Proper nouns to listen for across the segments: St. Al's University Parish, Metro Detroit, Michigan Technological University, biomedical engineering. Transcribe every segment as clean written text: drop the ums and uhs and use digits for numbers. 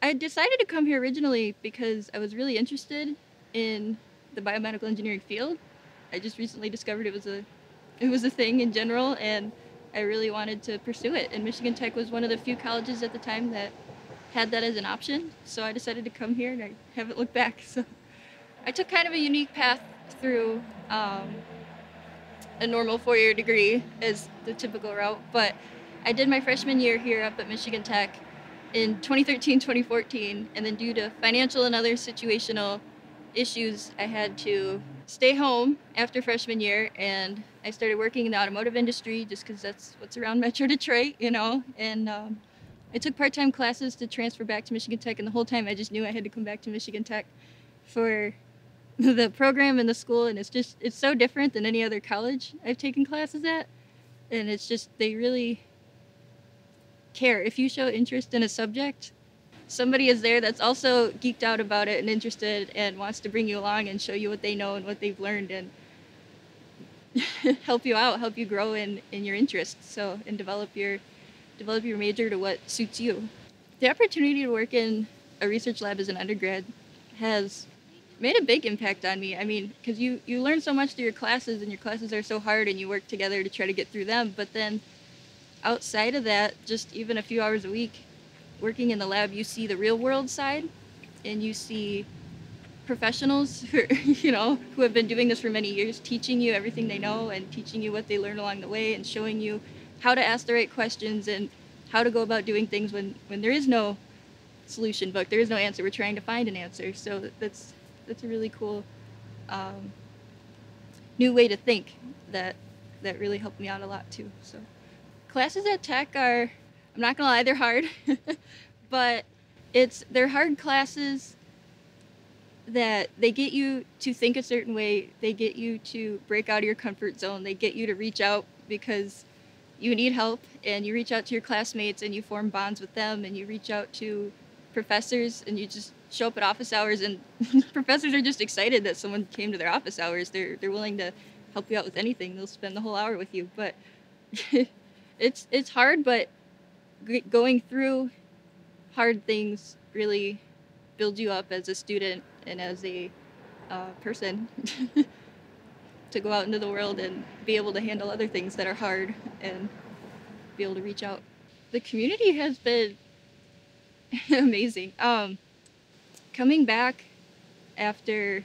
I decided to come here originally because I was really interested in the biomedical engineering field. I just recently discovered it was a thing in general, and I really wanted to pursue it. And Michigan Tech was one of the few colleges at the time that had that as an option. So I decided to come here, and I haven't looked back. So I took kind of a unique path through a normal four-year degree as the typical route, but I did my freshman year here up at Michigan Tech in 2013, 2014, and then due to financial and other situational issues, I had to stay home after freshman year, and I started working in the automotive industry just because that's what's around Metro Detroit, you know, and I took part-time classes to transfer back to Michigan Tech, and the whole time I just knew I had to come back to Michigan Tech for the program and the school, and it's so different than any other college I've taken classes at, and it's just, they really care. If you show interest in a subject, somebody is there that's also geeked out about it and interested and wants to bring you along and show you what they know and what they've learned and help you out, help you grow in your interests, so, and develop your major to what suits you. The opportunity to work in a research lab as an undergrad has made a big impact on me. I mean, because you learn so much through your classes, and your classes are so hard, and you work together to try to get through them, but then outside of that, just even a few hours a week working in the lab, you see the real world side, and you see professionals who, you know, who have been doing this for many years, teaching you everything they know and teaching you what they learned along the way and showing you how to ask the right questions and how to go about doing things when there is no solution book, there is no answer, we're trying to find an answer. So that's a really cool new way to think that really helped me out a lot too. So classes at Tech are, I'm not gonna lie, they're hard, but they're hard classes that they get you to think a certain way, they get you to break out of your comfort zone, they get you to reach out because you need help, and you reach out to your classmates and you form bonds with them, and you reach out to professors, and you just show up at office hours, and professors are just excited that someone came to their office hours. They're willing to help you out with anything. They'll spend the whole hour with you, but it's hard, but going through hard things really build you up as a student and as a person to go out into the world and be able to handle other things that are hard and be able to reach out. The community has been amazing. Coming back after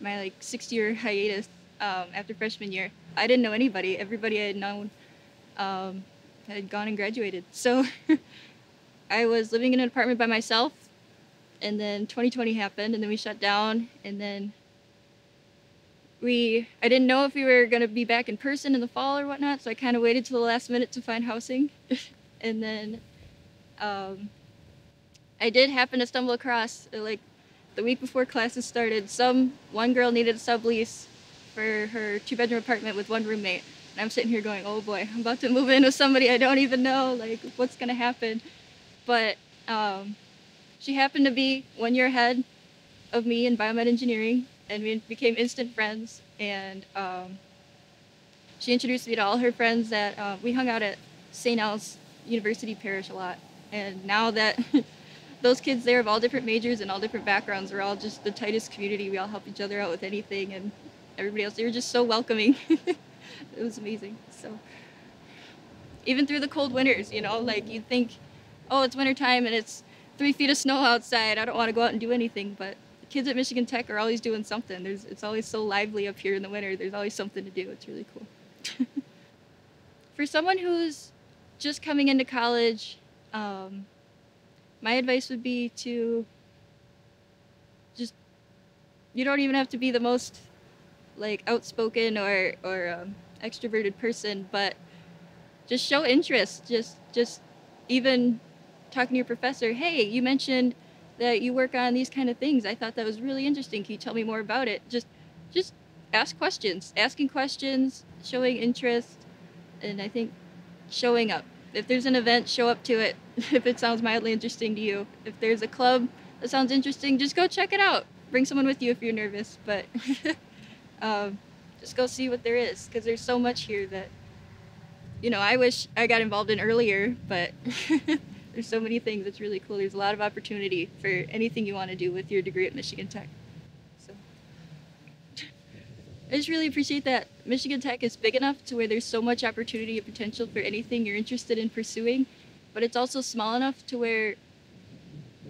my like 6-year hiatus, after freshman year, I didn't know anybody. Everybody I had known had gone and graduated. So I was living in an apartment by myself, and then 2020 happened, and then we shut down, and then I didn't know if we were gonna be back in person in the fall or whatnot, so I kind of waited till the last minute to find housing. And then I did happen to stumble across, like the week before classes started, one girl needed a sublease for her 2-bedroom apartment with 1 roommate. And I'm sitting here going, oh boy, I'm about to move in with somebody I don't even know, like what's gonna happen? But she happened to be 1 year ahead of me in biomed engineering, and we became instant friends, and she introduced me to all her friends that we hung out at St. Al's University Parish a lot. And now that those kids there of all different majors and all different backgrounds, we're all just the tightest community. We all help each other out with anything, and everybody else, they were just so welcoming. It was amazing. So even through the cold winters, you know, like you'd think, oh, it's winter time and it's 3 feet of snow outside, I don't want to go out and do anything, but the kids at Michigan Tech are always doing something. It's always so lively up here in the winter. There's always something to do. It's really cool. For someone who's just coming into college, my advice would be to just, you don't even have to be the most like outspoken or extroverted person, but just show interest. Just even talking to your professor, hey, you mentioned that you work on these kind of things. I thought that was really interesting. Can you tell me more about it? Just ask questions. Asking questions, showing interest, and I think showing up. If there's an event, show up to it if it sounds mildly interesting to you. If there's a club that sounds interesting, just go check it out. Bring someone with you if you're nervous, but just go see what there is, because there's so much here that, you know, I wish I got involved in earlier, but There's so many things. It's really cool. There's a lot of opportunity for anything you want to do with your degree at Michigan Tech. So I just really appreciate that Michigan Tech is big enough to where there's so much opportunity and potential for anything you're interested in pursuing, but it's also small enough to where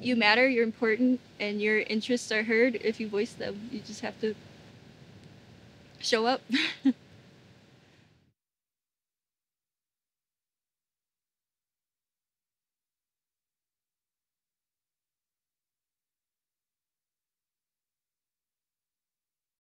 you matter, you're important, and your interests are heard if you voice them. You just have to show up.